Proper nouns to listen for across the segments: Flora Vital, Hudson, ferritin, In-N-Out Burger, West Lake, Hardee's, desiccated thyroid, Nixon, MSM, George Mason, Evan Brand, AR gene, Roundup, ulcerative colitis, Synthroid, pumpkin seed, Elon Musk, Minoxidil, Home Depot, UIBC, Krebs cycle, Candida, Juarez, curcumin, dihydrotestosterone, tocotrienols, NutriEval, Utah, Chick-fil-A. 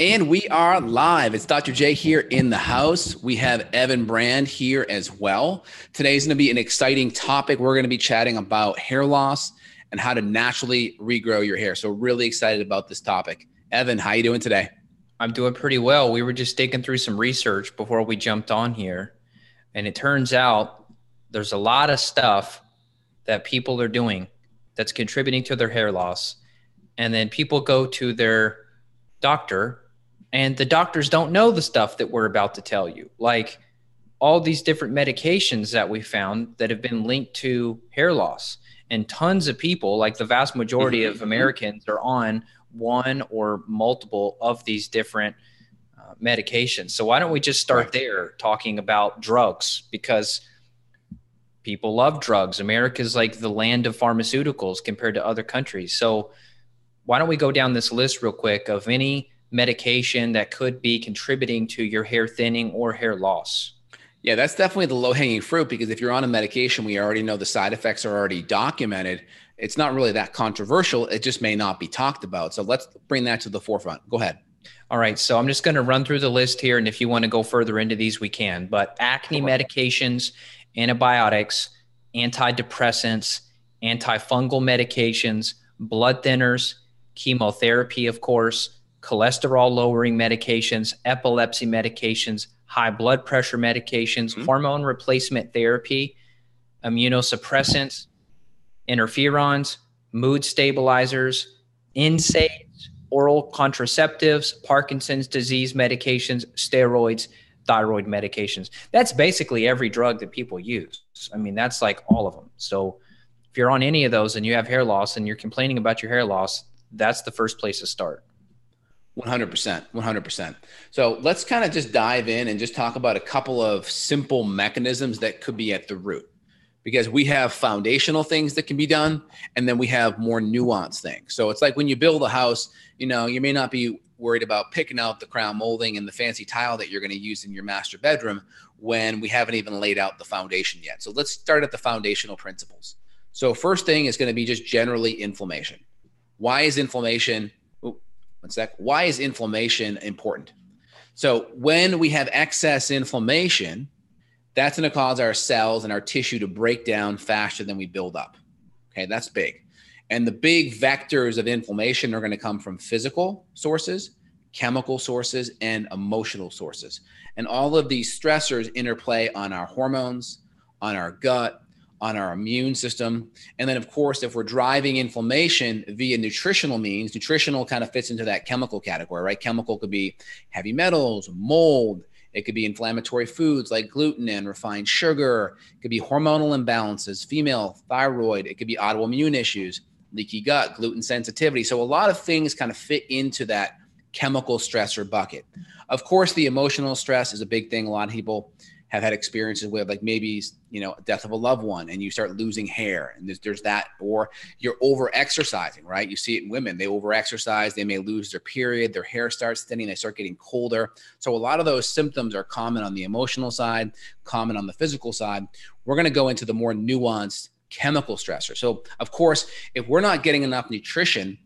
And we are live. It's Dr. J here in the house. We have Evan Brand here as well. Today's going to be an exciting topic. We're going to be chatting about hair loss and how to naturally regrow your hair. So really excited about this topic. Evan, how are you doing today? I'm doing pretty well. We were just digging through some research before we jumped on here. And it turns out there's a lot of stuff that people are doing that's contributing to their hair loss. And then people go to their doctor and the doctors don't know the stuff that we're about to tell you. Like all these different medications that we found that have been linked to hair loss, and tons of people, like the vast majority of Americans, are on one or multiple of these different medications. So why don't we just start there talking about drugs, because people love drugs. America's like the land of pharmaceuticals compared to other countries. So why don't we go down this list real quick of any medication that could be contributing to your hair thinning or hair loss? Yeah, that's definitely the low-hanging fruit, because if you're on a medication, we already know the side effects are already documented. It's not really that controversial. It just may not be talked about. So let's bring that to the forefront. Go ahead. All right. So I'm just going to run through the list here. And if you want to go further into these, we can. But acne medications, antibiotics, antidepressants, antifungal medications, blood thinners, chemotherapy, of course, cholesterol-lowering medications, epilepsy medications, high blood pressure medications, hormone replacement therapy, immunosuppressants, interferons, mood stabilizers, NSAIDs, oral contraceptives, Parkinson's disease medications, steroids, thyroid medications. That's basically every drug that people use. I mean, that's like all of them. So if you're on any of those and you have hair loss and you're complaining about your hair loss, that's the first place to start. 100%. So let's kind of just dive in and just talk about a couple of simple mechanisms that could be at the root, because we have foundational things that can be done, and then we have more nuanced things. So it's like when you build a house, you know, you may not be worried about picking out the crown molding and the fancy tile that you're going to use in your master bedroom when we haven't even laid out the foundation yet. So let's start at the foundational principles. So first thing is going to be just generally inflammation. Why is inflammation Why is inflammation important? So when we have excess inflammation, that's going to cause our cells and our tissue to break down faster than we build up. Okay, that's big. And the big vectors of inflammation are going to come from physical sources, chemical sources, and emotional sources. And all of these stressors interplay on our hormones, on our gut, on our immune system. And then of course, if we're driving inflammation via nutritional means, nutritional kind of fits into that chemical category, right? Chemical could be heavy metals, mold. It could be inflammatory foods like gluten and refined sugar. It could be hormonal imbalances, female thyroid. It could be autoimmune issues, leaky gut, gluten sensitivity. So a lot of things kind of fit into that chemical stressor bucket. Of course, the emotional stress is a big thing. A lot of people have had experiences with, like, maybe, you know, death of a loved one and you start losing hair, and there's that, or you're over exercising, right? You see it in women, they over exercise, they may lose their period, their hair starts thinning, they start getting colder. So a lot of those symptoms are common on the emotional side, common on the physical side. We're going to go into the more nuanced chemical stressor. So of course, if we're not getting enough nutrition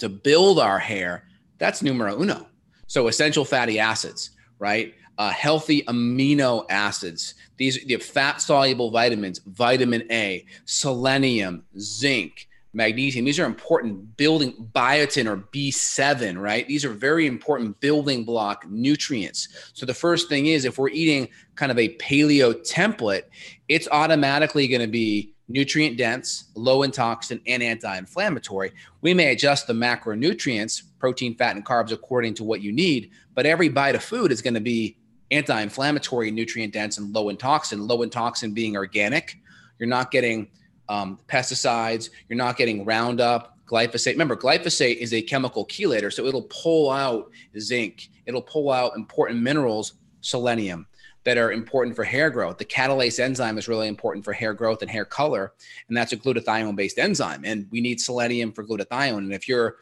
to build our hair, that's numero uno. So essential fatty acids, right? Healthy amino acids. These are the fat-soluble vitamins, vitamin A, selenium, zinc, magnesium. These are important building, biotin or B7, right? These are very important building block nutrients. So the first thing is, if we're eating kind of a paleo template, it's automatically going to be nutrient dense, low in toxin, and anti-inflammatory. We may adjust the macronutrients, protein, fat, and carbs according to what you need, but every bite of food is going to be anti-inflammatory, nutrient dense, and low in toxin being organic. You're not getting pesticides. You're not getting Roundup, glyphosate. Remember, glyphosate is a chemical chelator, so it'll pull out zinc. It'll pull out important minerals, selenium, that are important for hair growth. The catalase enzyme is really important for hair growth and hair color, and that's a glutathione-based enzyme. And we need selenium for glutathione. And if you're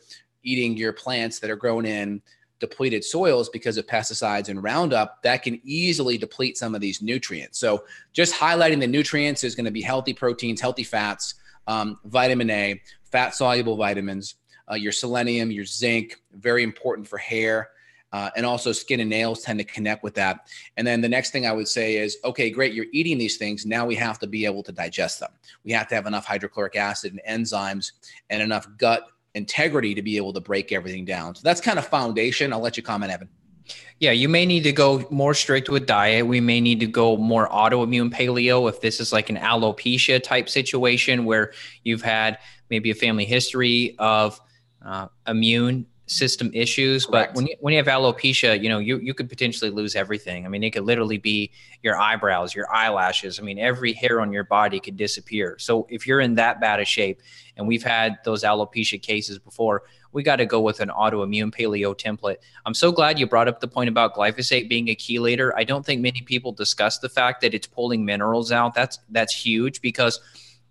eating your plants that are grown in depleted soils because of pesticides and Roundup, that can easily deplete some of these nutrients. So just highlighting the nutrients is going to be healthy proteins, healthy fats, vitamin A, fat-soluble vitamins, your selenium, your zinc, very important for hair. And also skin and nails tend to connect with that. And then the next thing I would say is, okay, great, you're eating these things. Now we have to be able to digest them. We have to have enough hydrochloric acid and enzymes and enough gut integrity to be able to break everything down. So that's kind of foundation. I'll let you comment, Evan. Yeah, you may need to go more strict with diet. We may need to go more autoimmune paleo if this is like an alopecia type situation where you've had maybe a family history of immune system issues. Correct. But when you have alopecia, you know, you could potentially lose everything. I mean, it could literally be your eyebrows, your eyelashes. I mean, every hair on your body could disappear. So if you're in that bad of shape, and we've had those alopecia cases before, we got to go with an autoimmune paleo template. I'm so glad you brought up the point about glyphosate being a chelator. I don't think many people discuss the fact that it's pulling minerals out. That's huge, because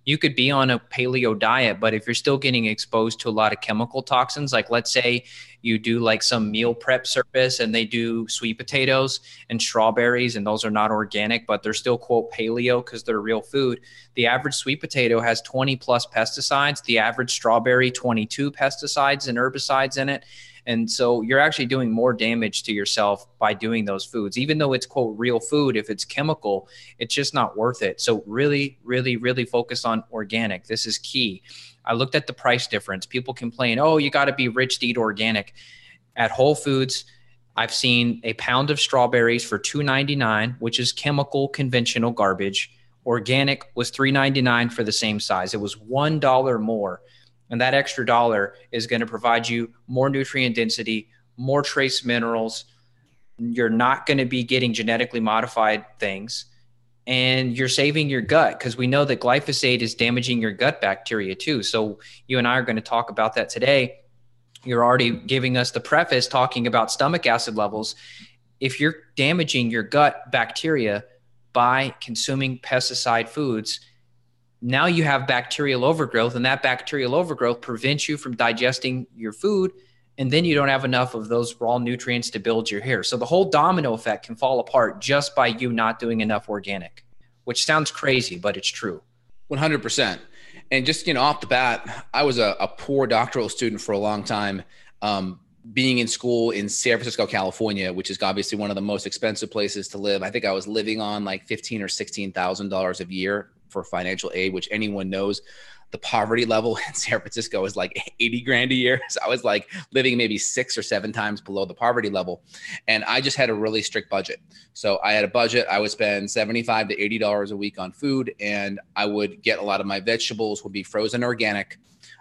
you could be on a paleo diet, but if you're still getting exposed to a lot of chemical toxins, like let's say you do like some meal prep service and they do sweet potatoes and strawberries, and those are not organic, but they're still quote paleo because they're real food. The average sweet potato has 20 plus pesticides, the average strawberry, 22 pesticides and herbicides in it. And so you're actually doing more damage to yourself by doing those foods, even though it's quote real food. If it's chemical, it's just not worth it. So really, really, really focus on organic. This is key. I looked at the price difference. People complain, oh, you got to be rich to eat organic. At Whole Foods, I've seen a pound of strawberries for $2.99, which is chemical, conventional garbage. Organic was $3.99 for the same size. It was $1 more. And that extra dollar is going to provide you more nutrient density, more trace minerals. You're not going to be getting genetically modified things, and you're saving your gut, because we know that glyphosate is damaging your gut bacteria too. So you and I are going to talk about that today. You're already giving us the preface talking about stomach acid levels. If you're damaging your gut bacteria by consuming pesticide foods, now you have bacterial overgrowth, and that bacterial overgrowth prevents you from digesting your food. And then you don't have enough of those raw nutrients to build your hair. So the whole domino effect can fall apart just by you not doing enough organic, which sounds crazy, but it's true. 100%. And just, you know, off the bat, I was a poor doctoral student for a long time. Being in school in San Francisco, California, which is obviously one of the most expensive places to live. I think I was living on like $15,000 or $16,000 a year for financial aid, which anyone knows the poverty level in San Francisco is like 80 grand a year. So I was like living maybe 6 or 7 times below the poverty level. And I just had a really strict budget. So I had a budget. I would spend $75 to $80 a week on food. And I would get a lot of my vegetables would be frozen organic.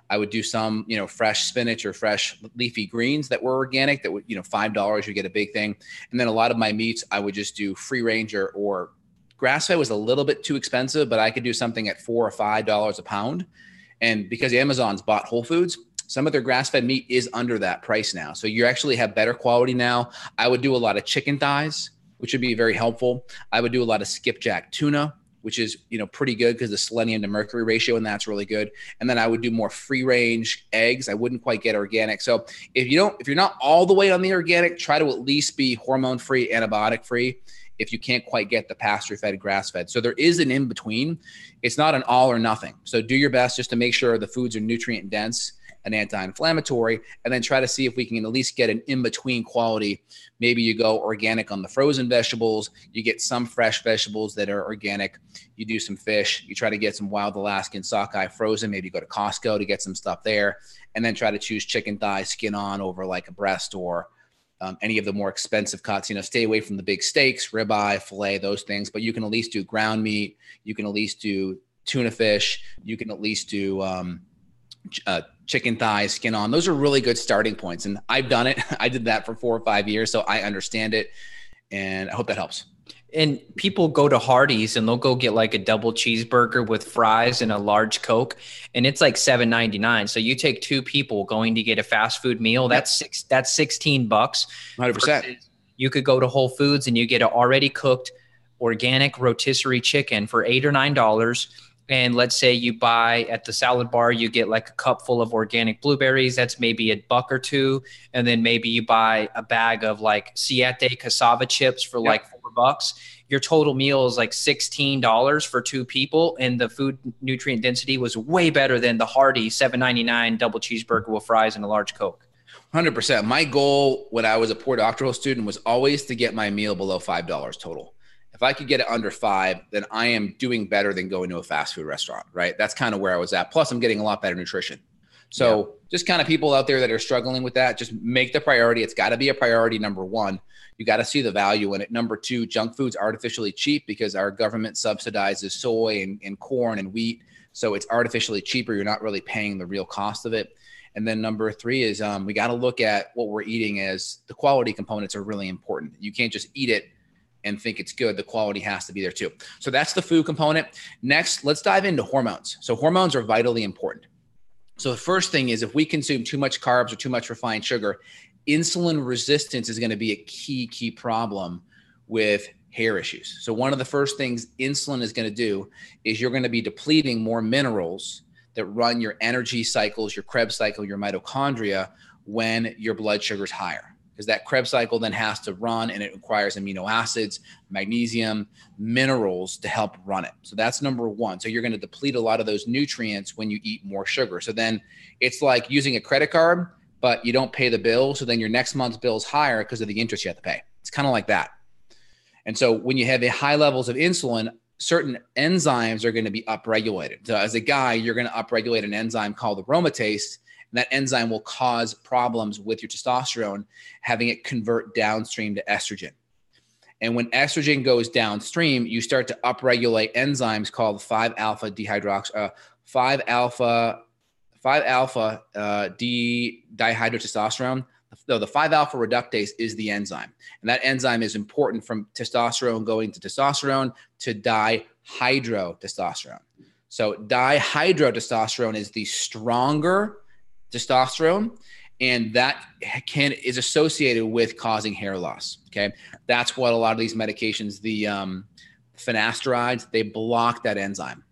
I would do some, you know, fresh spinach or fresh leafy greens that were organic that would, you know, $5, you get a big thing. And then a lot of my meats, I would just do free range or grass-fed was a little bit too expensive, but I could do something at $4 or $5 a pound. And because Amazon's bought Whole Foods, some of their grass-fed meat is under that price now. So you actually have better quality now. I would do a lot of chicken thighs, which would be very helpful. I would do a lot of skipjack tuna, which is, you know, pretty good because the selenium to mercury ratio, and that's really good. And then I would do more free range eggs. I wouldn't quite get organic. So if you're not all the way on the organic, try to at least be hormone-free, antibiotic-free, if you can't quite get the pasture-fed, grass-fed. So there is an in-between. It's not an all or nothing. So do your best just to make sure the foods are nutrient-dense and anti-inflammatory, and then try to see if we can at least get an in-between quality. Maybe you go organic on the frozen vegetables. You get some fresh vegetables that are organic. You do some fish. You try to get some wild Alaskan sockeye frozen. Maybe you go to Costco to get some stuff there, and then try to choose chicken thigh skin on over like a breast or any of the more expensive cuts. You know, stay away from the big steaks, ribeye, filet, those things. But you can at least do ground meat. You can at least do tuna fish. You can at least do chicken thighs, skin on. Those are really good starting points. And I've done it. I did that for 4 or 5 years. So I understand it. And I hope that helps. And people go to Hardee's and they'll go get like a double cheeseburger with fries and a large Coke, and it's like $7.99. So you take 2 people going to get a fast food meal. That's that's $16. 100%. You could go to Whole Foods and you get an already cooked organic rotisserie chicken for $8 or $9. And let's say you buy at the salad bar, you get like a cup full of organic blueberries. That's maybe $1 or $2. And then maybe you buy a bag of like Siete cassava chips for like $4. Your total meal is like $16 for 2 people. And the food nutrient density was way better than the hearty $7.99 double cheeseburger with fries and a large Coke. 100%. My goal when I was a poor doctoral student was always to get my meal below $5 total. If I could get it under $5, then I am doing better than going to a fast food restaurant, right? That's kind of where I was at. Plus, I'm getting a lot better nutrition. So just kind of people out there that are struggling with that, just make the priority. It's got to be a priority. Number one, you got to see the value in it. Number two, junk food's artificially cheap because our government subsidizes soy and corn and wheat. So it's artificially cheaper. You're not really paying the real cost of it. And then number three is we got to look at what we're eating as the quality components are really important. You can't just eat it and think it's good. The quality has to be there too. So that's the food component. Next, let's dive into hormones. So hormones are vitally important. So the first thing is if we consume too much carbs or too much refined sugar, insulin resistance is going to be a key problem with hair issues. So one of the first things insulin is going to do is you're going to be depleting more minerals that run your energy cycles, your Krebs cycle, your mitochondria when your blood sugar is higher. Because that Krebs cycle then has to run and it requires amino acids, magnesium, minerals to help run it. So that's number one. So you're going to deplete a lot of those nutrients when you eat more sugar. So then it's like using a credit card, but you don't pay the bill. So then your next month's bill is higher because of the interest you have to pay. It's kind of like that. And so when you have high levels of insulin, certain enzymes are going to be upregulated. So as a guy, you're going to upregulate an enzyme called aromatase. And that enzyme will cause problems with your testosterone, having it convert downstream to estrogen. And when estrogen goes downstream, you start to upregulate enzymes called 5 alpha dihydrotestosterone. So the 5 alpha reductase is the enzyme. And that enzyme is important from testosterone going to testosterone to dihydrotestosterone. So dihydrotestosterone is the stronger testosterone, and that is associated with causing hair loss. Okay. That's what a lot of these medications, the finasterides, they block that enzyme.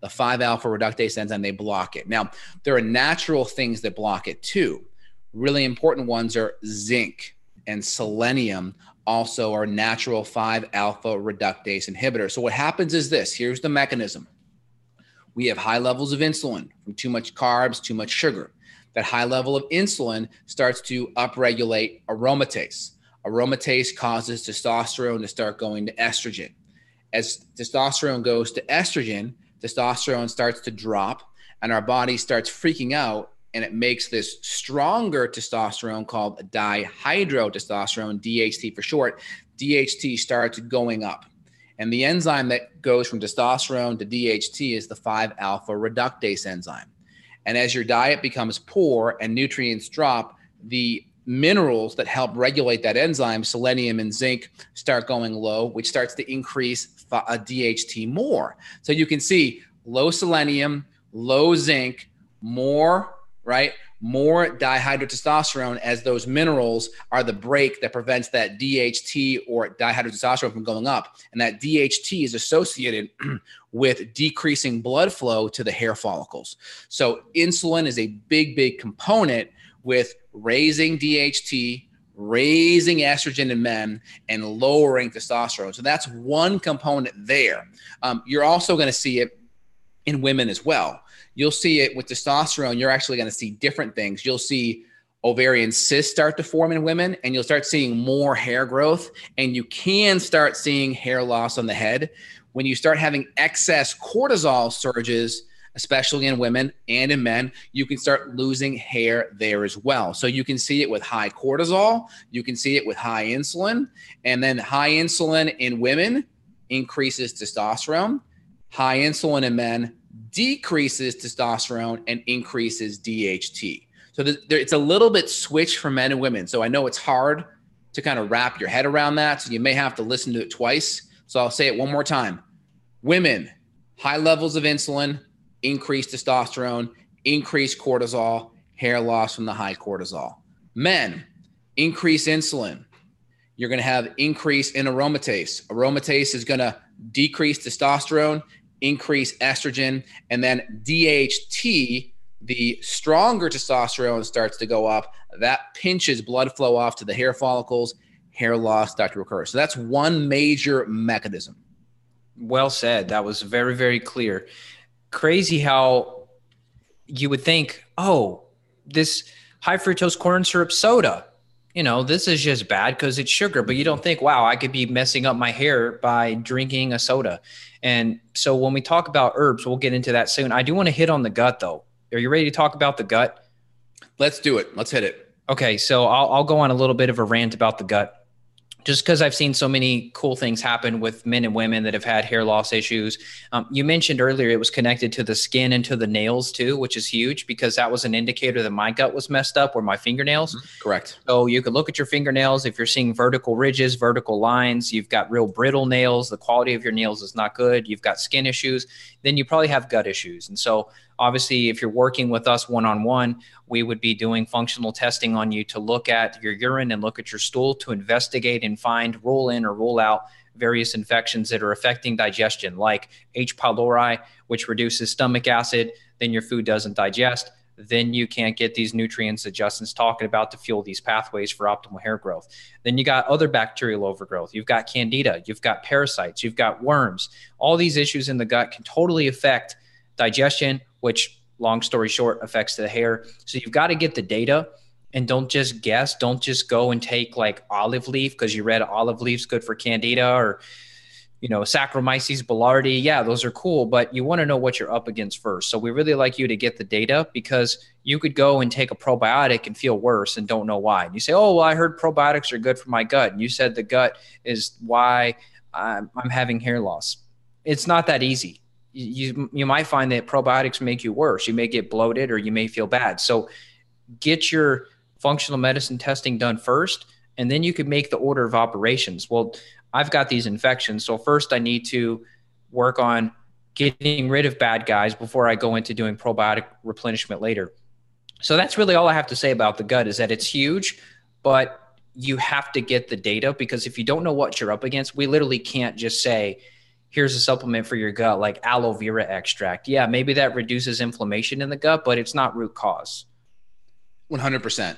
The 5 alpha reductase enzyme, they block it. Now, there are natural things that block it too. Really important ones are zinc and selenium, also are natural 5 alpha reductase inhibitors. So what happens is this, here's the mechanism. We have high levels of insulin from too much carbs, too much sugar. That high level of insulin starts to upregulate aromatase. Aromatase causes testosterone to start going to estrogen. As testosterone goes to estrogen, testosterone starts to drop and our body starts freaking out, and it makes this stronger testosterone called dihydrotestosterone, DHT for short. DHT starts going up. And the enzyme that goes from testosterone to DHT is the 5 alpha reductase enzyme. And as your diet becomes poor and nutrients drop, the minerals that help regulate that enzyme, selenium and zinc, start going low, which starts to increase DHT more. So you can see low selenium, low zinc, more, right? More dihydrotestosterone, as those minerals are the brake that prevents that DHT or dihydrotestosterone from going up. And that DHT is associated with decreasing blood flow to the hair follicles. So insulin is a big component with raising DHT, raising estrogen in men, and lowering testosterone. So that's one component there. You're also going to see it in women as well. You'll see it with testosterone. You're actually going to see different things. You'll see ovarian cysts start to form in women, and you'll start seeing more hair growth, and you can start seeing hair loss on the head when you start having excess cortisol surges, especially in women and in men. You can start losing hair there as well. So you can see it with high cortisol. You can see it with high insulin, and then high insulin in women increases testosterone. High insulin in men decreases testosterone and increases DHT. So it's a little bit switched for men and women. So I know it's hard to kind of wrap your head around that. So you may have to listen to it twice. So I'll say it one more time. Women, high levels of insulin, increased testosterone, increased cortisol, hair loss from the high cortisol. Men, increased insulin. You're going to have increase in aromatase. Aromatase is going to decrease testosterone, increase estrogen, and then DHT, the stronger testosterone, starts to go up. That pinches blood flow off to the hair follicles. Hair loss starts to occur. So that's one major mechanism. Well said. That was very, very clear. Crazy how you would think, oh, this high fructose corn syrup soda. You know, this is just bad because it's sugar, but you don't think, wow, I could be messing up my hair by drinking a soda. And so when we talk about herbs, we'll get into that soon. I do want to hit on the gut though. Are you ready to talk about the gut? Let's do it. Let's hit it. Okay. So I'll go on a little bit of a rant about the gut just because I've seen so many cool things happen with men and women that have had hair loss issues. You mentioned earlier, it was connected to the skin and to the nails too, which is huge because that was an indicator that my gut was messed up or my fingernails. Mm-hmm. Correct. So you could look at your fingernails. If you're seeing vertical ridges, vertical lines, you've got real brittle nails. The quality of your nails is not good. You've got skin issues, then you probably have gut issues. And so obviously, if you're working with us one-on-one, we would be doing functional testing on you to look at your urine and look at your stool to investigate and find, rule in or rule out various infections that are affecting digestion, like H. pylori, which reduces stomach acid, then your food doesn't digest, then you can't get these nutrients that Justin's talking about to fuel these pathways for optimal hair growth. Then you got other bacterial overgrowth. You've got candida, you've got parasites, you've got worms. All these issues in the gut can totally affect digestion, which long story short affects the hair. So you've got to get the data and don't just guess. Don't just go and take like olive leaf because you read olive leaf's good for candida or, you know, Saccharomyces boulardii. Yeah, those are cool, but you want to know what you're up against first. So we really like you to get the data because you could go and take a probiotic and feel worse and don't know why. And you say, oh, well, I heard probiotics are good for my gut. And you said the gut is why I'm having hair loss. It's not that easy. You might find that probiotics make you worse. You may get bloated or you may feel bad. So get your functional medicine testing done first, and then you can make the order of operations. Well, I've got these infections. So first I need to work on getting rid of bad guys before I go into doing probiotic replenishment later. So that's really all I have to say about the gut is that it's huge, but you have to get the data because if you don't know what you're up against, we literally can't just say, here's a supplement for your gut, like aloe vera extract. Yeah, maybe that reduces inflammation in the gut, but it's not root cause. 100%.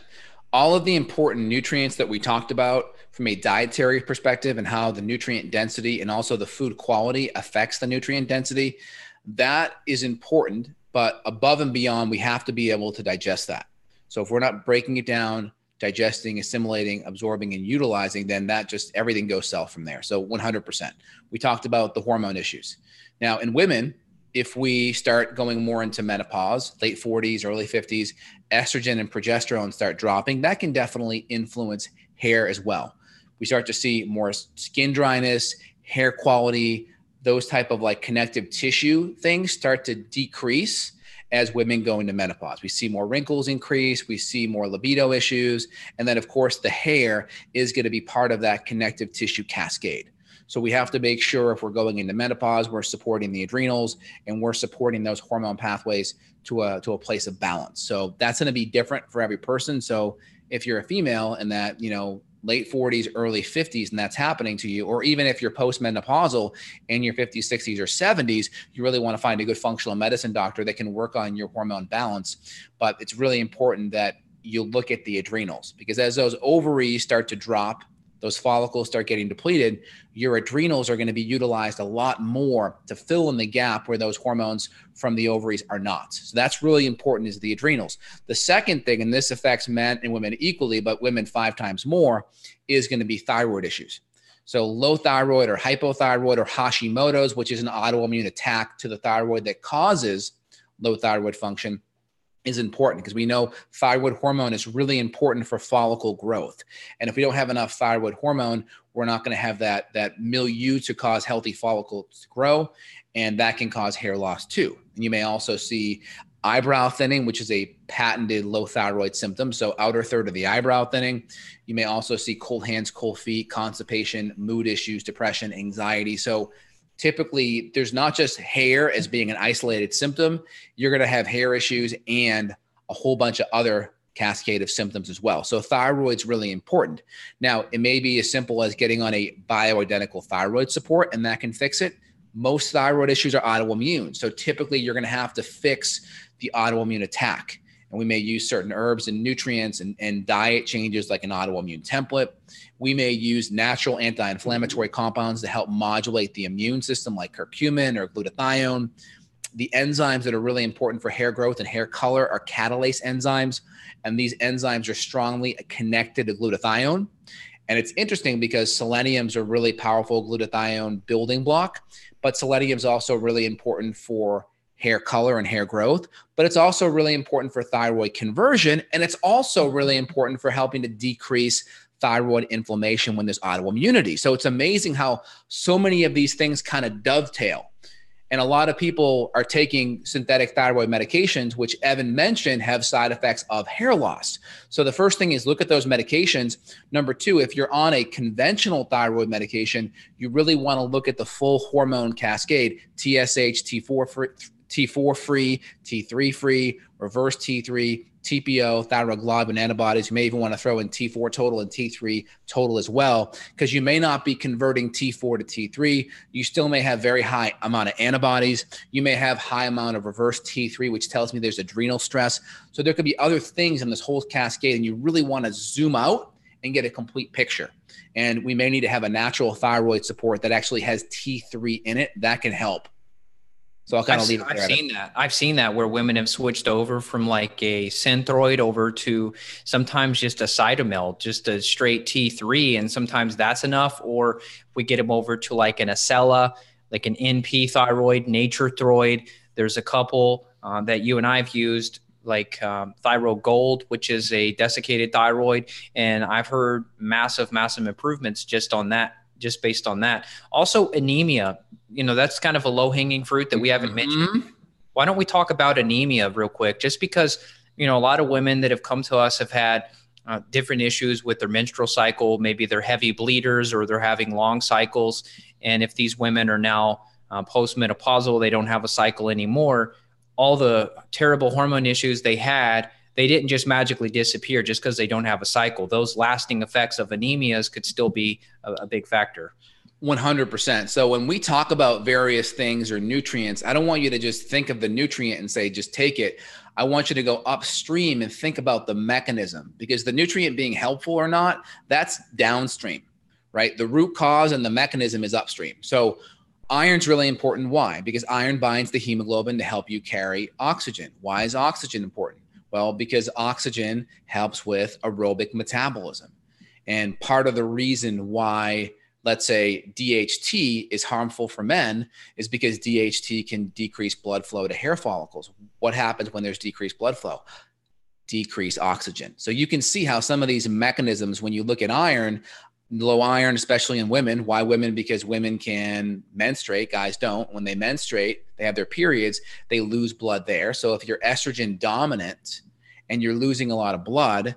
All of the important nutrients that we talked about from a dietary perspective and how the nutrient density and also the food quality affects the nutrient density, that is important, but above and beyond, we have to be able to digest that. So if we're not breaking it down, digesting, assimilating, absorbing, and utilizing, then that just everything goes south from there. So 100%. We talked about the hormone issues. Now in women, if we start going more into menopause, late 40s, early 50s, estrogen and progesterone start dropping, that can definitely influence hair as well. We start to see more skin dryness, hair quality, those type of like connective tissue things start to decrease. As women go into menopause, we see more wrinkles increase, we see more libido issues. And then of course the hair is going to be part of that connective tissue cascade. So we have to make sure if we're going into menopause, we're supporting the adrenals and we're supporting those hormone pathways to a place of balance. So that's going to be different for every person. So if you're a female and that, you know, late 40s, early 50s, and that's happening to you, or even if you're postmenopausal in your 50s, 60s, or 70s, you really want to find a good functional medicine doctor that can work on your hormone balance. But it's really important that you look at the adrenals because as those ovaries start to drop, those follicles start getting depleted, your adrenals are going to be utilized a lot more to fill in the gap where those hormones from the ovaries are not. So that's really important is the adrenals. The second thing, and this affects men and women equally, but women 5 times more, is going to be thyroid issues. So low thyroid or hypothyroid or Hashimoto's, which is an autoimmune attack to the thyroid that causes low thyroid function, is important because we know thyroid hormone is really important for follicle growth. And if we don't have enough thyroid hormone, we're not going to have that milieu to cause healthy follicles to grow. And that can cause hair loss too. And you may also see eyebrow thinning, which is a patented low thyroid symptom. So outer third of the eyebrow thinning. You may also see cold hands, cold feet, constipation, mood issues, depression, anxiety. So typically, there's not just hair as being an isolated symptom. You're going to have hair issues and a whole bunch of other cascade of symptoms as well. So thyroid's really important. Now, it may be as simple as getting on a bioidentical thyroid support, and that can fix it. Most thyroid issues are autoimmune. So typically, you're going to have to fix the autoimmune attack. And we may use certain herbs and nutrients and diet changes like an autoimmune template. We may use natural anti-inflammatory compounds to help modulate the immune system like curcumin or glutathione. the enzymes that are really important for hair growth and hair color are catalase enzymes. And these enzymes are strongly connected to glutathione. And it's interesting because selenium is a really powerful glutathione building block, but selenium is also really important for hair color and hair growth, but it's also really important for thyroid conversion. And it's also really important for helping to decrease thyroid inflammation when there's autoimmunity. So it's amazing how so many of these things kind of dovetail. And a lot of people are taking synthetic thyroid medications, which Evan mentioned have side effects of hair loss. So the first thing is look at those medications. Number two, if you're on a conventional thyroid medication, you really want to look at the full hormone cascade, TSH, T4 free, T3 free, reverse T3, TPO, thyroglobulin antibodies. You may even want to throw in T4 total and T3 total as well, because you may not be converting T4 to T3. You still may have very high amount of antibodies. You may have high amount of reverse T3, which tells me there's adrenal stress. So there could be other things in this whole cascade, and you really want to zoom out and get a complete picture. And we may need to have a natural thyroid support that actually has T3 in it. That can help. So I'll kind of leave it there. I've seen that where women have switched over from like a Synthroid over to sometimes just a Cytomel, just a straight T3. And sometimes that's enough. Or we get them over to like an Acela, like an NP thyroid, Nature Throid. There's a couple that you and I've used, like Thyro Gold, which is a desiccated thyroid. And I've heard massive, massive improvements just on that. Just based on that. Also anemia, you know, that's kind of a low hanging fruit that we haven't mentioned. Why don't we talk about anemia real quick? Just because, you know, a lot of women that have come to us have had different issues with their menstrual cycle. Maybe they're heavy bleeders or they're having long cycles. And if these women are now postmenopausal, they don't have a cycle anymore. All the terrible hormone issues they had, they didn't just magically disappear just because they don't have a cycle. Those lasting effects of anemias could still be a big factor. 100%. So when we talk about various things or nutrients, I don't want you to just think of the nutrient and say, just take it. I want you to go upstream and think about the mechanism, because the nutrient being helpful or not, that's downstream, right? The root cause and the mechanism is upstream. So iron's really important. Why? Because iron binds the hemoglobin to help you carry oxygen. Why is oxygen important? Well, because oxygen helps with aerobic metabolism. And part of the reason why, let's say, DHT is harmful for men is because DHT can decrease blood flow to hair follicles. What happens when there's decreased blood flow? Decreased oxygen. So you can see how some of these mechanisms, when you look at iron, low iron, especially in women. Why women? Because women can menstruate, guys don't. When they menstruate, they have their periods, they lose blood there. So if you're estrogen dominant, and you're losing a lot of blood,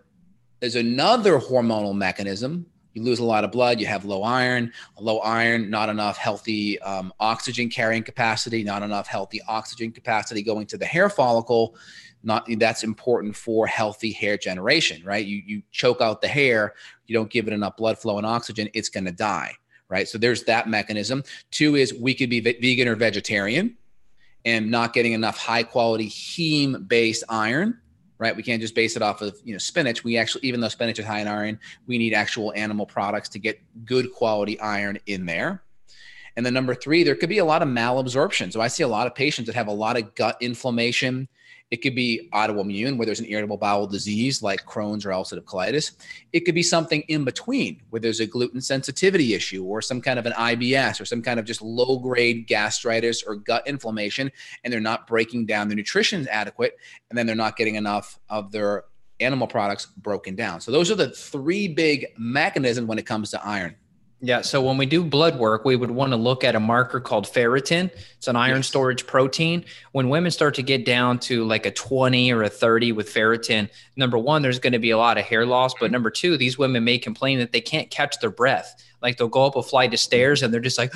there's another hormonal mechanism. You lose a lot of blood, you have low iron, not enough healthy oxygen carrying capacity, not enough healthy oxygen capacity going to the hair follicle. That's important for healthy hair generation, right? You choke out the hair, you don't give it enough blood flow and oxygen, it's going to die, right? So there's that mechanism. Two is we could be vegan or vegetarian and not getting enough high quality heme-based iron. Right? We can't just base it off of, you know, spinach. We actually, even though spinach is high in iron, we need actual animal products to get good quality iron in there. And then number three, there could be a lot of malabsorption. So I see a lot of patients that have a lot of gut inflammation. It could be autoimmune, where there's an irritable bowel disease like Crohn's or ulcerative colitis. It could be something in between, where there's a gluten sensitivity issue or some kind of an IBS or some kind of just low-grade gastritis or gut inflammation, and they're not breaking down their nutrition adequate, and then they're not getting enough of their animal products broken down. So those are the three big mechanisms when it comes to iron. Yeah. So when we do blood work, we would want to look at a marker called ferritin. It's an iron storage protein. When women start to get down to like a 20 or a 30 with ferritin, number one, there's going to be a lot of hair loss. But number two, these women may complain that they can't catch their breath. Like they'll go up a flight of stairs and they're just like,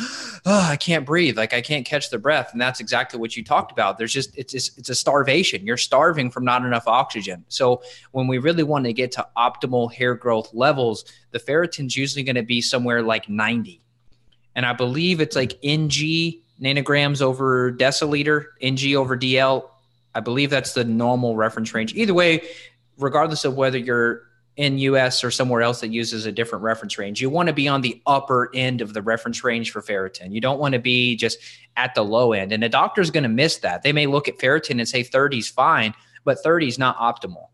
oh, I can't breathe. Like I can't catch their breath. And that's exactly what you talked about. There's just, it's a starvation. You're starving from not enough oxygen. So when we really want to get to optimal hair growth levels, the ferritin's usually going to be somewhere like 90. And I believe it's like NG nanograms over deciliter, NG over DL. I believe that's the normal reference range. Either way, regardless of whether you're in US or somewhere else that uses a different reference range. You want to be on the upper end of the reference range for ferritin. You don't want to be just at the low end. And a doctor's going to miss that. They may look at ferritin and say 30 is fine, but 30 is not optimal.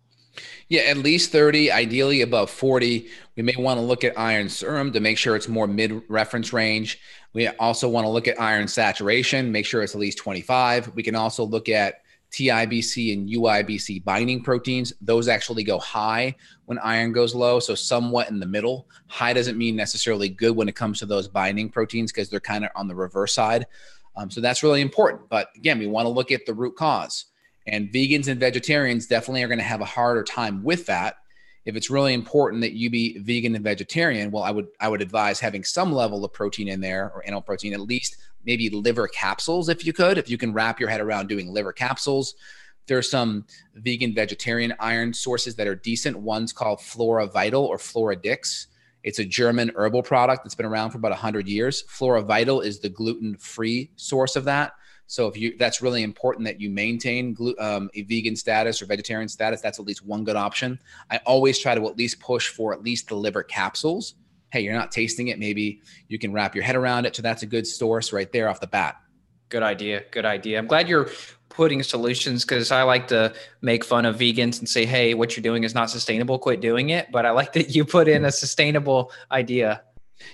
Yeah, at least 30, ideally above 40. We may want to look at iron serum to make sure it's more mid-reference range. We also want to look at iron saturation, make sure it's at least 25. We can also look at TIBC and UIBC binding proteins. Those actually go high when iron goes low, so somewhat in the middle. High doesn't mean necessarily good when it comes to those binding proteins because they're kind of on the reverse side. So that's really important. But again, we want to look at the root cause. And vegans and vegetarians definitely are going to have a harder time with that. If it's really important that you be vegan and vegetarian, well, I would advise having some level of protein in there, or animal protein, at least maybe liver capsules if you could, if you can wrap your head around doing liver capsules. There are some vegan vegetarian iron sources that are decent. One's called Flora Vital or Flora Dix. It's a German herbal product that's been around for about 100 years. Flora Vital is the gluten-free source of that. So if you, that's really important that you maintain a vegan status or vegetarian status. That's at least one good option. I always try to at least push for at least the liver capsules. Hey, you're not tasting it. Maybe you can wrap your head around it. So that's a good source right there off the bat. Good idea. Good idea. I'm glad you're putting solutions, because I like to make fun of vegans and say, hey, what you're doing is not sustainable. Quit doing it. But I like that you put in a sustainable idea.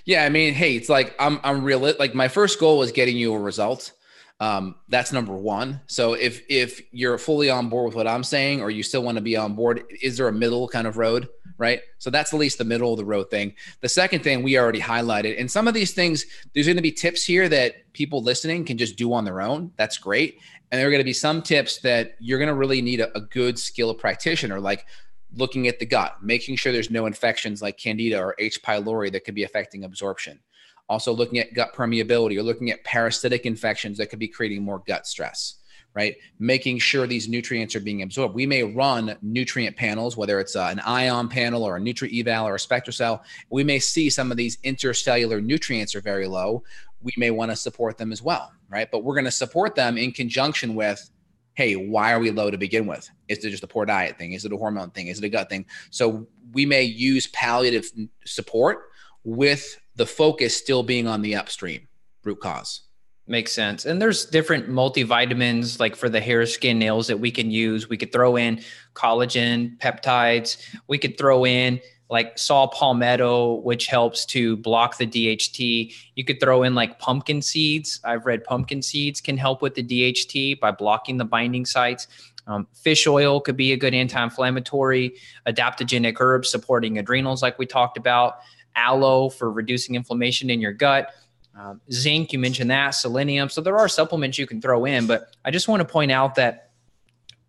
Yeah. I mean, hey, it's like, I'm real. Like my first goal was getting you a result. That's number one. So if you're fully on board with what I'm saying, or you still want to be on board, is there a middle kind of road, right? So that's at least the middle of the road thing. The second thing we already highlighted, and some of these things, there's going to be tips here that people listening can just do on their own. That's great. And there are going to be some tips that you're going to really need a good skilled practitioner, like looking at the gut, making sure there's no infections like Candida or H. pylori that could be affecting absorption. Also looking at gut permeability, or looking at parasitic infections that could be creating more gut stress, right? Making sure these nutrients are being absorbed. We may run nutrient panels, whether it's an ion panel or a NutriEval or a SpectraCell. We may see some of these intercellular nutrients are very low. We may want to support them as well, right? But we're going to support them in conjunction with, hey, why are we low to begin with? Is it just a poor diet thing? Is it a hormone thing? Is it a gut thing? So we may use palliative support with the focus still being on the upstream root cause. Makes sense. And there's different multivitamins, like for the hair, skin, nails, that we can use. We could throw in collagen, peptides. We could throw in like saw palmetto, which helps to block the DHT. You could throw in like pumpkin seeds. I've read pumpkin seeds can help with the DHT by blocking the binding sites. Fish oil could be a good anti-inflammatory. Adaptogenic herbs supporting adrenals, like we talked about. Aloe for reducing inflammation in your gut, zinc, you mentioned that, selenium. So there are supplements you can throw in, but I just want to point out that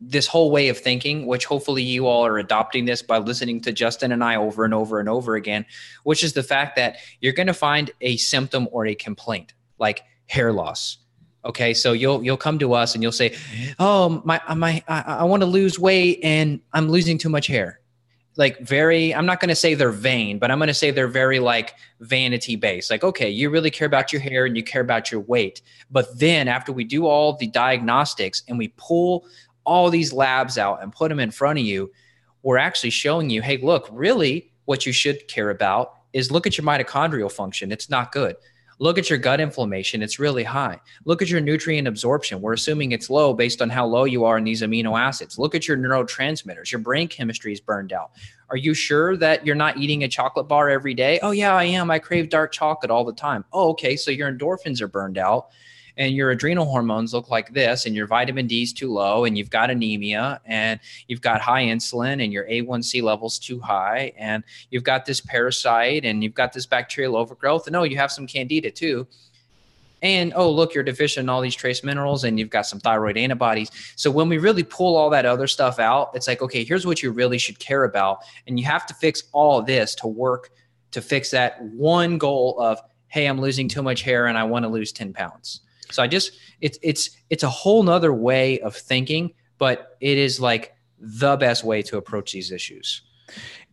this whole way of thinking, which hopefully you all are adopting this by listening to Justin and I over and over and over again, which is the fact that you're going to find a symptom or a complaint like hair loss. Okay. So you'll come to us and you'll say, oh, I want to lose weight and I'm losing too much hair. Like very, I'm not going to say they're vain, but I'm going to say they're very like vanity based. Like, okay, you really care about your hair and you care about your weight. But then after we do all the diagnostics and we pull all these labs out and put them in front of you, we're actually showing you, hey, look, really what you should care about is look at your mitochondrial function. It's not good. Look at your gut inflammation. It's really high. Look at your nutrient absorption. We're assuming it's low based on how low you are in these amino acids. Look at your neurotransmitters. Your brain chemistry is burned out. Are you sure that you're not eating a chocolate bar every day? Oh, yeah, I am. I crave dark chocolate all the time. Oh, okay. So your endorphins are burned out and your adrenal hormones look like this, and your vitamin D is too low, and you've got anemia, and you've got high insulin, and your A1C levels too high, and you've got this parasite, and you've got this bacterial overgrowth, and oh, you have some candida too. And oh, look, you're deficient in all these trace minerals, and you've got some thyroid antibodies. So when we really pull all that other stuff out, it's like, okay, here's what you really should care about. And you have to fix all this to work to fix that one goal of, hey, I'm losing too much hair and I want to lose 10 pounds. So I just, it's a whole nother way of thinking, but it is like the best way to approach these issues.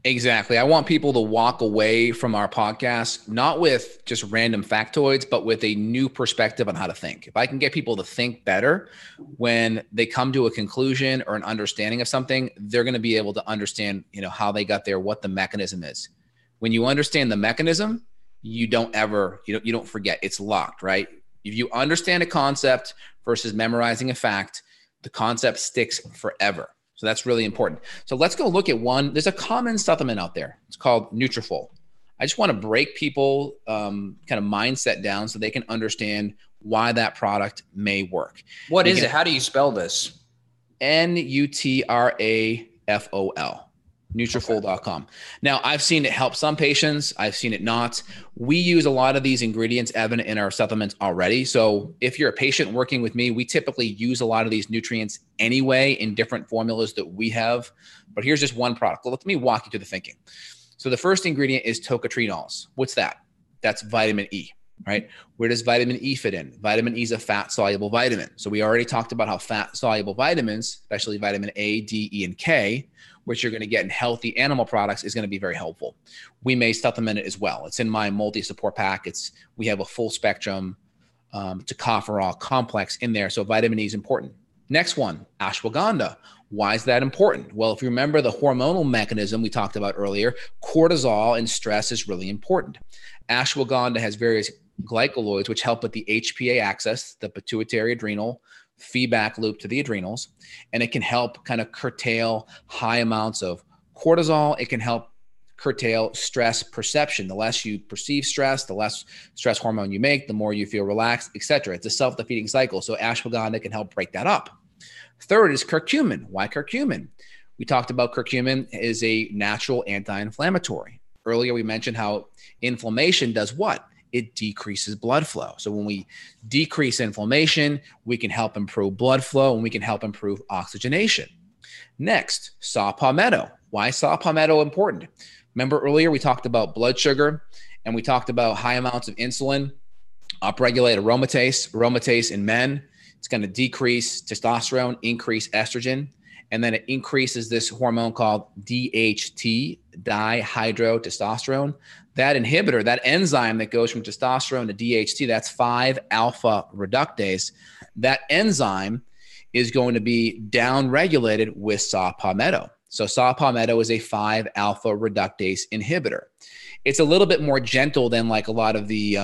Exactly. I want people to walk away from our podcast, not with just random factoids, but with a new perspective on how to think. If I can get people to think better when they come to a conclusion or an understanding of something, they're going to be able to understand, you know, how they got there, what the mechanism is. When you understand the mechanism, you don't ever, you don't forget. It's locked, right? If you understand a concept versus memorizing a fact, the concept sticks forever. So that's really important. So let's go look at one. There's a common supplement out there. It's called Nutrafol. I just want to break people kind of mindset down so they can understand why that product may work. What is it? How do you spell this? N-U-T-R-A-F-O-L. Nutrafol.com. Now, I've seen it help some patients. I've seen it not. We use a lot of these ingredients, Evan, in our supplements already. So if you're a patient working with me, we typically use a lot of these nutrients anyway in different formulas that we have. But here's just one product. Let me walk you through the thinking. So the first ingredient is tocotrienols. What's that? That's vitamin E, right? Where does vitamin E fit in? Vitamin E is a fat-soluble vitamin. So we already talked about how fat-soluble vitamins, especially vitamin A, D, E, and K, which you're going to get in healthy animal products, is going to be very helpful. We may supplement it as well. It's in my multi-support pack. We have a full spectrum tocopherol complex in there. So vitamin E is important. Next one, ashwagandha. Why is that important? Well, if you remember the hormonal mechanism we talked about earlier, cortisol and stress is really important. Ashwagandha has various glycoloids, which help with the HPA axis, the pituitary adrenal feedback loop to the adrenals, and it can help kind of curtail high amounts of cortisol. It can help curtail stress perception. The less you perceive stress, the less stress hormone you make, the more you feel relaxed, etc. It's a self-defeating cycle. So ashwagandha can help break that up. Third is curcumin. Why curcumin? We talked about curcumin is a natural anti-inflammatory. Earlier, we mentioned how inflammation does what? It decreases blood flow. So when we decrease inflammation, we can help improve blood flow and we can help improve oxygenation. Next, saw palmetto. Why is saw palmetto important? Remember earlier we talked about blood sugar and we talked about high amounts of insulin, upregulate aromatase in men. It's going to decrease testosterone, increase estrogen, and then it increases this hormone called DHT, dihydrotestosterone. That inhibitor, that enzyme that goes from testosterone to DHT, that's 5 alpha reductase. That enzyme is going to be downregulated with saw palmetto. So saw palmetto is a 5 alpha reductase inhibitor. It's a little bit more gentle than like a lot of the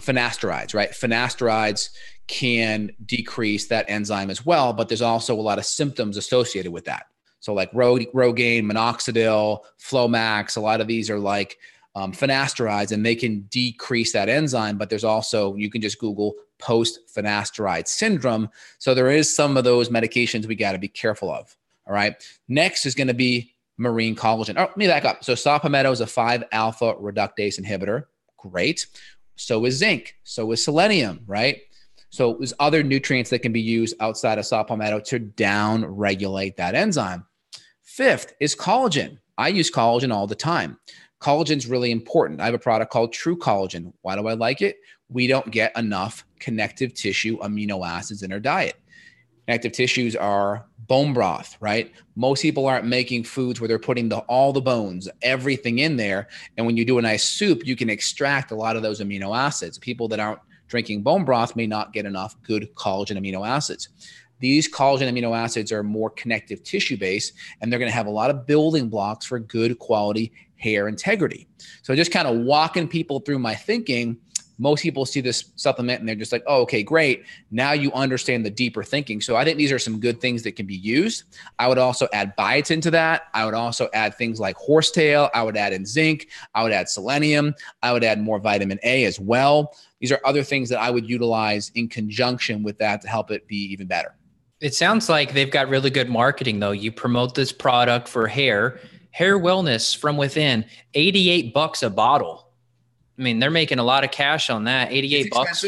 finasterides, right? Finasterides can decrease that enzyme as well, but there's also a lot of symptoms associated with that. So like Rogaine, Minoxidil, Flomax, a lot of these are like finasterides, and they can decrease that enzyme, but there's also, you can just Google post-finasteride syndrome. So there is some of those medications we got to be careful of. All right. Next is going to be marine collagen. Oh, let me back up. So saw palmetto is a 5-alpha reductase inhibitor. Great. So is zinc. So is selenium, right? So there's other nutrients that can be used outside of saw palmetto to down-regulate that enzyme. Fifth is collagen. I use collagen all the time. Collagen's really important. I have a product called True Collagen. Why do I like it? We don't get enough connective tissue amino acids in our diet. Connective tissues are bone broth, right? Most people aren't making foods where they're putting all the bones, everything in there. And when you do a nice soup, you can extract a lot of those amino acids. People that aren't drinking bone broth may not get enough good collagen amino acids. These collagen amino acids are more connective tissue based, and they're going to have a lot of building blocks for good quality hair integrity. So just kind of walking people through my thinking. Most people see this supplement and they're just like, oh, okay, great. Now you understand the deeper thinking. So I think these are some good things that can be used. I would also add biotin to that. I would also add things like horsetail. I would add in zinc. I would add selenium. I would add more vitamin A as well. These are other things that I would utilize in conjunction with that to help it be even better. It sounds like they've got really good marketing though. You promote this product for hair wellness from within, $88 a bottle. I mean, they're making a lot of cash on that. $88.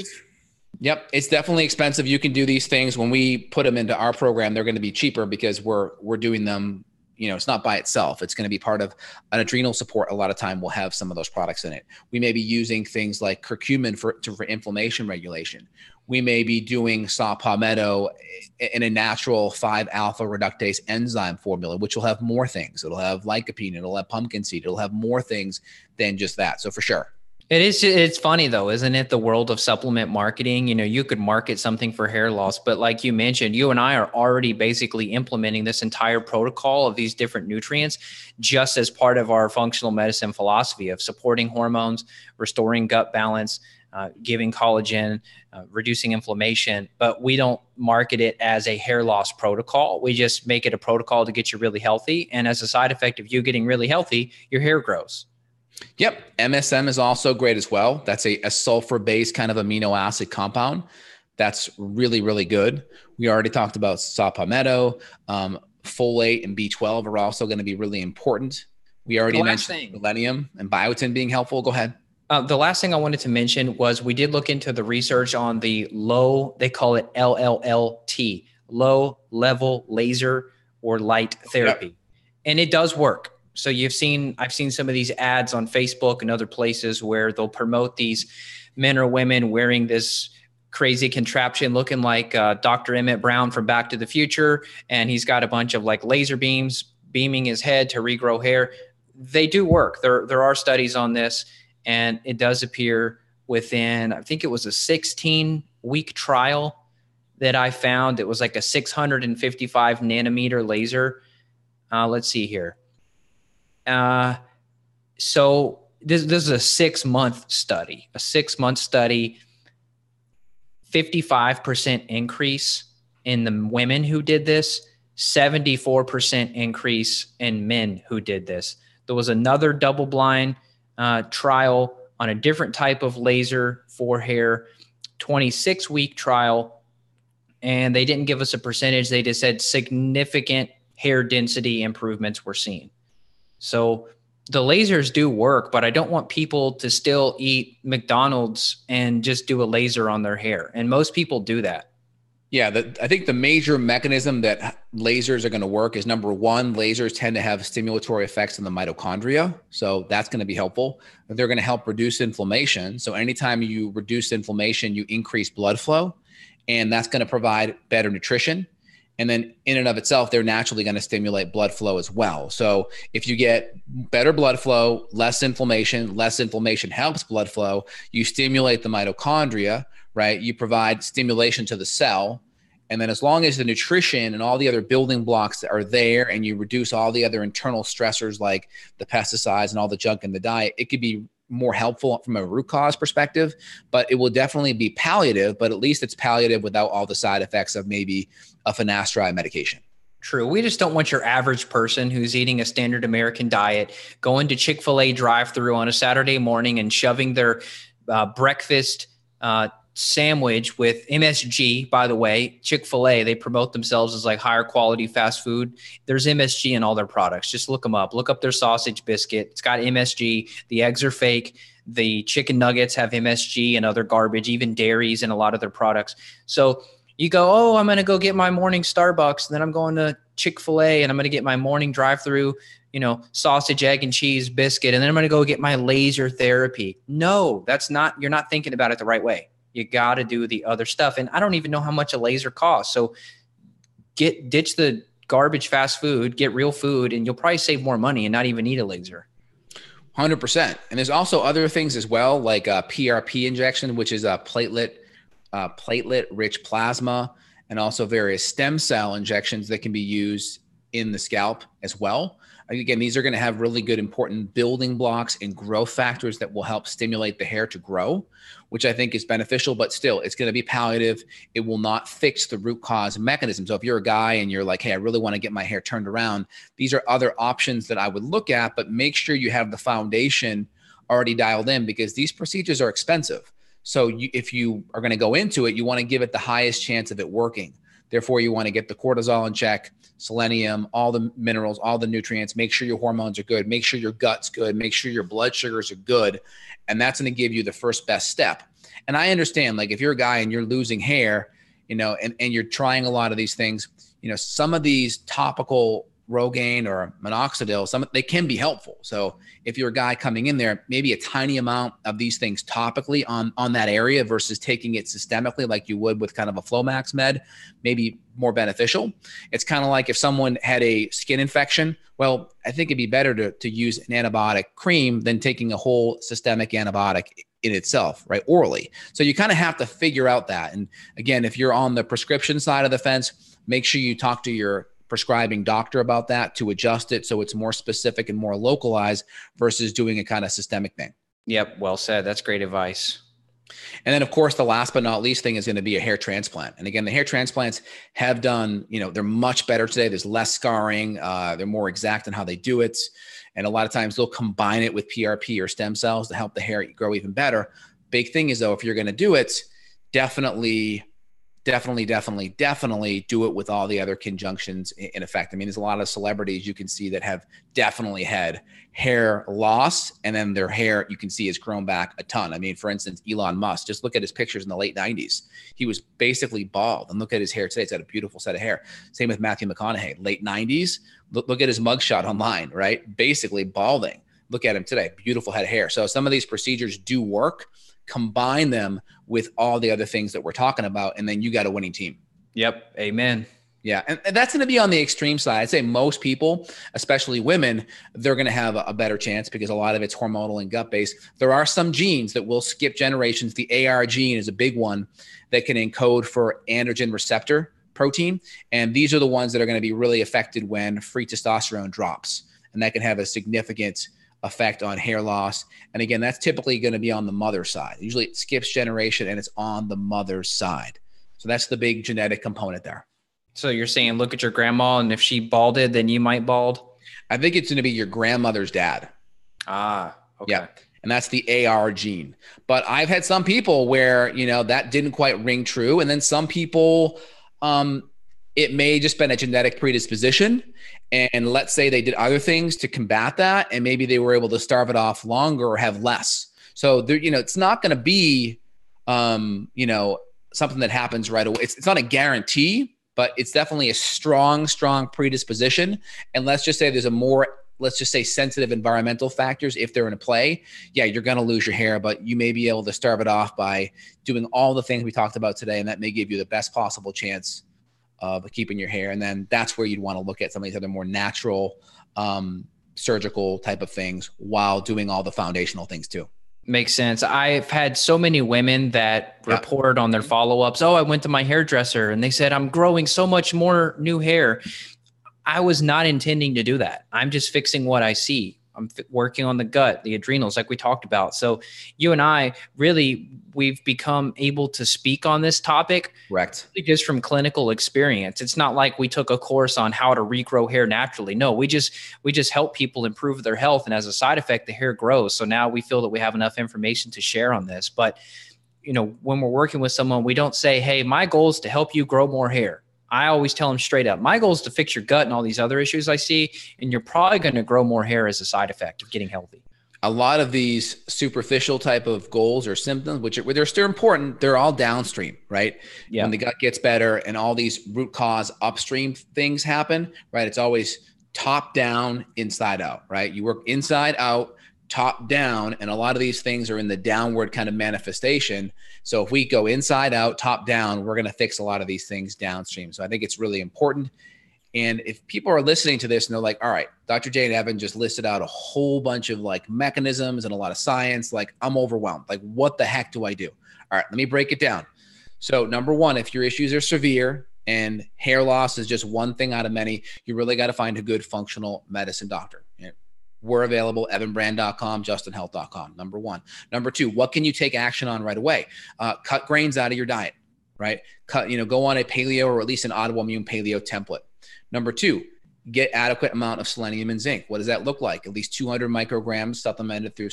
Yep. It's definitely expensive. You can do these things. When we put them into our program, they're going to be cheaper because we're doing them you know, it's not by itself. It's going to be part of an adrenal support. A lot of time we'll have some of those products in it. We may be using things like curcumin for inflammation regulation. We may be doing saw palmetto in a natural 5 alpha reductase enzyme formula, which will have more things. It'll have lycopene. It'll have pumpkin seed. It'll have more things than just that. So for sure. It is. It's funny though, isn't it? The world of supplement marketing, you know, you could market something for hair loss, but like you mentioned, you and I are already basically implementing this entire protocol of these different nutrients, just as part of our functional medicine philosophy of supporting hormones, restoring gut balance, giving collagen, reducing inflammation, but we don't market it as a hair loss protocol. We just make it a protocol to get you really healthy. And as a side effect of you getting really healthy, your hair grows. Yep. MSM is also great as well. That's a sulfur-based kind of amino acid compound. That's really, really good. We already talked about saw palmetto, folate and B12 are also going to be really important. We already mentioned selenium and biotin being helpful. Go ahead. The last thing I wanted to mention was we did look into the research on the low, they call it LLLT, low level laser or light therapy. Yep. And it does work. So I've seen some of these ads on Facebook and other places where they'll promote these men or women wearing this crazy contraption looking like Dr. Emmett Brown from Back to the Future. And he's got a bunch of like laser beams beaming his head to regrow hair. They do work. There are studies on this, and it does appear within, I think it was a 16-week trial that I found. It was like a 655 nanometer laser. Let's see here. So this is a 6-month study, 55% increase in the women who did this, 74% increase in men who did this. There was another double blind, trial on a different type of laser for hair, 26-week trial. And they didn't give us a percentage. They just said significant hair density improvements were seen. So the lasers do work, but I don't want people to still eat McDonald's and just do a laser on their hair. And most people do that. Yeah. I think the major mechanism that lasers are going to work is, number one, lasers tend to have stimulatory effects on the mitochondria. So that's going to be helpful. They're going to help reduce inflammation. So anytime you reduce inflammation, you increase blood flow, and that's going to provide better nutrition. And then in and of itself, they're naturally going to stimulate blood flow as well. So if you get better blood flow, less inflammation helps blood flow. You stimulate the mitochondria, right? You provide stimulation to the cell. And then as long as the nutrition and all the other building blocks that are there, and you reduce all the other internal stressors like the pesticides and all the junk in the diet, it could be more helpful from a root cause perspective, but it will definitely be palliative, but at least it's palliative without all the side effects of maybe a finasteride medication. True. We just don't want your average person who's eating a standard American diet, going to Chick-fil-A drive-thru on a Saturday morning and shoving their breakfast sandwich with MSG. By the way, Chick-fil-A, they promote themselves as like higher quality fast food. There's MSG in all their products. Just look them up. Look up their sausage biscuit. It's got MSG. The eggs are fake. The chicken nuggets have MSG and other garbage, even dairies in a lot of their products. So you go, oh, I'm going to go get my morning Starbucks, and then I'm going to Chick-fil-A, and I'm going to get my morning drive-through, you know, sausage, egg, and cheese biscuit, and then I'm going to go get my laser therapy. No, that's not, you're not thinking about it the right way. You got to do the other stuff. And I don't even know how much a laser costs. So ditch the garbage fast food, get real food, and you'll probably save more money and not even need a laser. 100%. And there's also other things as well, like a PRP injection, which is a platelet-rich plasma, and also various stem cell injections that can be used in the scalp as well. Again, these are going to have really good, important building blocks and growth factors that will help stimulate the hair to grow, which I think is beneficial, but still it's going to be palliative. It will not fix the root cause mechanism. So if you're a guy and you're like, hey, I really want to get my hair turned around, these are other options that I would look at, but make sure you have the foundation already dialed in, because these procedures are expensive. So if you are going to go into it, you want to give it the highest chance of it working. Therefore, you want to get the cortisol in check, selenium, all the minerals, all the nutrients, make sure your hormones are good, make sure your gut's good, make sure your blood sugars are good. And that's going to give you the first best step. And I understand, like if you're a guy and you're losing hair, you know, and you're trying a lot of these things, you know, some of these topical Rogaine or Minoxidil, they can be helpful. So if you're a guy coming in there, maybe a tiny amount of these things topically on that area versus taking it systemically like you would with kind of a Flomax med, maybe more beneficial. It's kind of like if someone had a skin infection, well, I think it'd be better to use an antibiotic cream than taking a whole systemic antibiotic in itself, right? Orally. So you kind of have to figure out that. And again, if you're on the prescription side of the fence, make sure you talk to your prescribing doctor about that to adjust it so it's more specific and more localized versus doing a kind of systemic thing. Yep. Well said. That's great advice. And then of course, the last but not least thing is going to be a hair transplant. And again, the hair transplants have done, you know, they're much better today. There's less scarring. They're more exact in how they do it. And a lot of times they'll combine it with PRP or stem cells to help the hair grow even better. Big thing is though, if you're going to do it, definitely do it with all the other conjunctions in effect. I mean, there's a lot of celebrities you can see that have definitely had hair loss, and then their hair you can see has grown back a ton. I mean, for instance, Elon Musk, just look at his pictures in the late 90s. He was basically bald, and look at his hair today. It's got a beautiful set of hair. Same with Matthew McConaughey, late 90s. Look at his mugshot online, right? Basically balding. Look at him today, beautiful head of hair. So some of these procedures do work. Combine them with all the other things that we're talking about, and then you got a winning team. Yep. Amen. Yeah. And that's going to be on the extreme side. I'd say most people, especially women, they're going to have a better chance because a lot of it's hormonal and gut based. There are some genes that will skip generations. The AR gene is a big one that can encode for androgen receptor protein. And these are the ones that are going to be really affected when free testosterone drops. And that can have a significant effect on hair loss. And again, that's typically going to be on the mother side. Usually it skips generation and it's on the mother's side. So that's the big genetic component there. So you're saying, look at your grandma, and if she balded, then you might bald? I think it's going to be your grandmother's dad. Ah, okay. Yeah. And that's the AR gene. But I've had some people where, you know, that didn't quite ring true. And then some people, it may just been a genetic predisposition. And let's say they did other things to combat that, and maybe they were able to starve it off longer or have less. So there, you know, it's not going to be, you know, something that happens right away. It's not a guarantee, but it's definitely a strong, strong predisposition. And let's just say there's a more, let's just say sensitive environmental factors. If they're in play, yeah, you're going to lose your hair, but you may be able to starve it off by doing all the things we talked about today. And that may give you the best possible chance of keeping your hair. And then that's where you'd want to look at some of these other more natural surgical type of things while doing all the foundational things too. Makes sense. I've had so many women that report on their follow-ups. Oh, I went to my hairdresser and they said, I'm growing so much more new hair. I was not intending to do that. I'm just fixing what I see. I'm working on the gut, the adrenals, like we talked about. So you and I really, we've become able to speak on this topic. Correct. Just from clinical experience. It's not like we took a course on how to regrow hair naturally. No, we just help people improve their health. And as a side effect, the hair grows. So now we feel that we have enough information to share on this. But, you know, when we're working with someone, we don't say, hey, my goal is to help you grow more hair. I always tell them straight up, my goal is to fix your gut and all these other issues I see, and you're probably going to grow more hair as a side effect of getting healthy. A lot of these superficial type of goals or symptoms, which are, they're still important, they're all downstream, right? Yeah. When the gut gets better and all these root cause upstream things happen, right? It's always top down, inside out, right? You work inside out, top down, and a lot of these things are in the downward kind of manifestation. So if we go inside out, top down, we're going to fix a lot of these things downstream. So I think it's really important. And if people are listening to this and they're like, all right, Dr. Jay and Evan just listed out a whole bunch of like mechanisms and a lot of science, like I'm overwhelmed. Like what the heck do I do? All right, let me break it down. So number one, if your issues are severe, and hair loss is just one thing out of many, you really got to find a good functional medicine doctor. We're available, evanbrand.com, justinhealth.com, number one. Number two, what can you take action on right away? Cut grains out of your diet, right? Cut, you know, go on a paleo or at least an autoimmune paleo template. Number two, get adequate amount of selenium and zinc. What does that look like? At least 200 micrograms supplemented through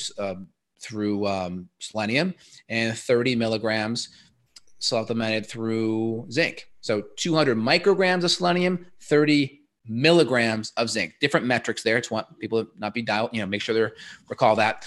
selenium, and 30 milligrams supplemented through zinc. So 200 micrograms of selenium, 30 milligrams of zinc, different metrics there. It's want people to not be dialed, you know, make sure they recall that.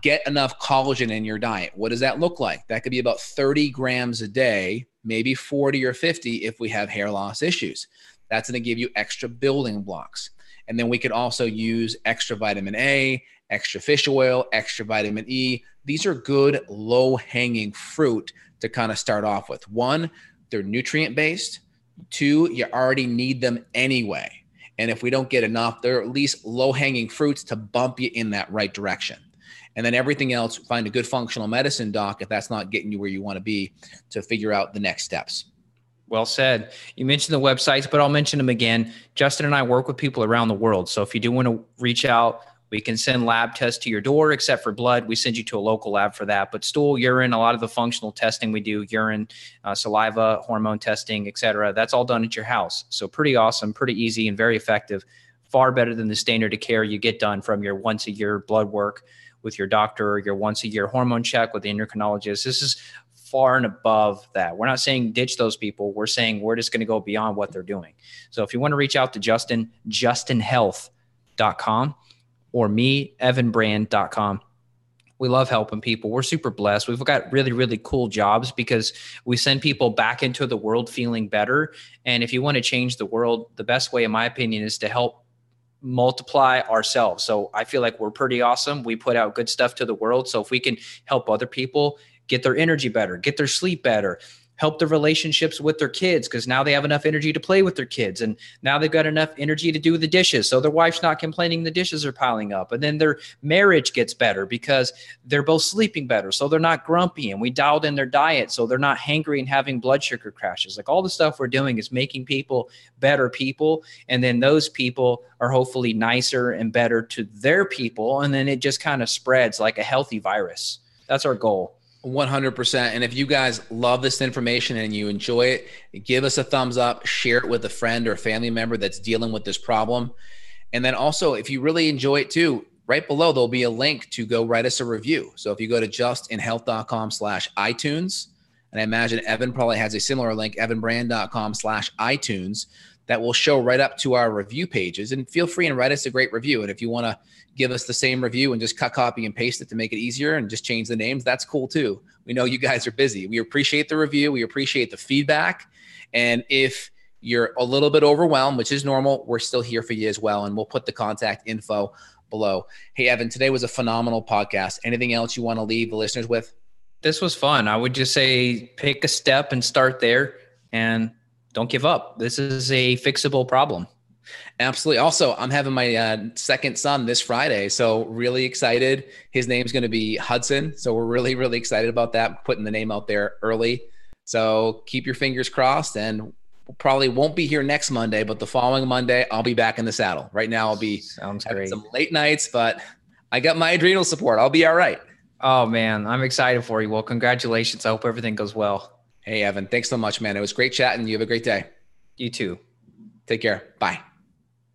Get enough collagen in your diet. What does that look like? That could be about 30 grams a day, maybe 40 or 50 if we have hair loss issues. That's going to give you extra building blocks. And then we could also use extra vitamin A, extra fish oil, extra vitamin E. These are good low-hanging fruit to kind of start off with. One, they're nutrient-based. Two, you already need them anyway. And if we don't get enough, they're at least low-hanging fruits to bump you in that right direction. And then everything else, find a good functional medicine doc if that's not getting you where you want to be to figure out the next steps. Well said. You mentioned the websites, but I'll mention them again. Justin and I work with people around the world. So if you do want to reach out, we can send lab tests to your door, except for blood. We send you to a local lab for that, but stool, urine, a lot of the functional testing we do, urine, saliva, hormone testing, et cetera, that's all done at your house. So pretty awesome, pretty easy, and very effective, far better than the standard of care you get done from your once a year blood work with your doctor or your once a year hormone check with the endocrinologist. This is far and above that. We're not saying ditch those people. We're saying we're just going to go beyond what they're doing. So if you want to reach out to Justin, justinhealth.com. or me, evanbrand.com. We love helping people. We're super blessed. We've got really, really cool jobs because we send people back into the world feeling better. And if you want to change the world, the best way, in my opinion, is to help multiply ourselves. So I feel like we're pretty awesome. We put out good stuff to the world. So if we can help other people get their energy better, get their sleep better, help their relationships with their kids because now they have enough energy to play with their kids. And now they've got enough energy to do the dishes. So their wife's not complaining the dishes are piling up. And then their marriage gets better because they're both sleeping better. So they're not grumpy. And we dialed in their diet so they're not hangry and having blood sugar crashes. Like all the stuff we're doing is making people better people. And then those people are hopefully nicer and better to their people. And then it just kind of spreads like a healthy virus. That's our goal. 100%. And if you guys love this information and you enjoy it, give us a thumbs up, share it with a friend or a family member that's dealing with this problem. And then also, if you really enjoy it too, right below, there'll be a link to go write us a review. So if you go to justinhealth.com/iTunes, and I imagine Evan probably has a similar link, evanbrand.com/iTunes, that will show right up to our review pages. And feel free and write us a great review. And if you want to give us the same review and just cut, copy, and paste it to make it easier and just change the names, that's cool too. We know you guys are busy. We appreciate the review. We appreciate the feedback. And if you're a little bit overwhelmed, which is normal, we're still here for you as well. And we'll put the contact info below. Hey, Evan, today was a phenomenal podcast. Anything else you want to leave the listeners with? This was fun. I would just say pick a step and start there. And don't give up. This is a fixable problem. Absolutely. Also, I'm having my second son this Friday. So really excited. His name's going to be Hudson. So we're really, really excited about that. I'm putting the name out there early. So keep your fingers crossed, and probably won't be here next Monday, but the following Monday, I'll be back in the saddle. Right now I'll be having some late nights, but I got my adrenal support. I'll be all right. Oh man, I'm excited for you. Well, congratulations. I hope everything goes well. Hey, Evan, thanks so much, man. It was great chatting. You have a great day. You too. Take care. Bye.